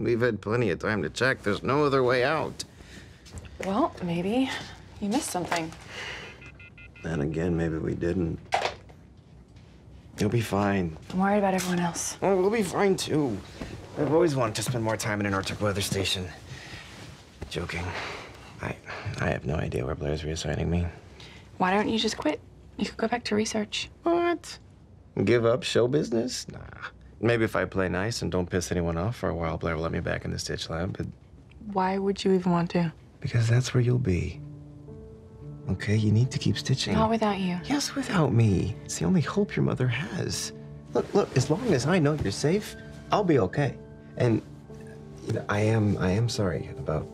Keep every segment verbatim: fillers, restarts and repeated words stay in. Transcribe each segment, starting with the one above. We've had plenty of time to check. There's no other way out. Well, maybe you missed something. Then again, maybe we didn't. You'll be fine. I'm worried about everyone else. Well, we'll be fine, too. I've always wanted to spend more time in an Arctic weather station. Joking. I, I have no idea where Blair's reassigning me. Why don't you just quit? You could go back to research. What? Give up show business? Nah. Maybe if I play nice and don't piss anyone off for a while, Blair will let me back in the Stitch Lab, but... Why would you even want to? Because that's where you'll be. Okay, you need to keep stitching. Not without you. Yes, without me. It's the only hope your mother has. Look, look, as long as I know you're safe, I'll be okay. And you know, I am I am sorry about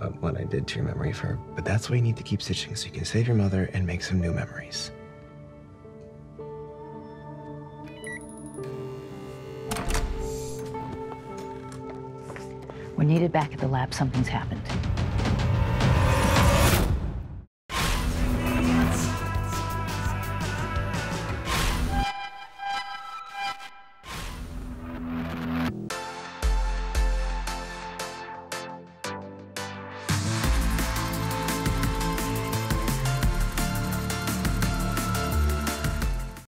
uh, what I did to your memory of her, but that's why you need to keep stitching so you can save your mother and make some new memories. We're needed back at the lab. Something's happened.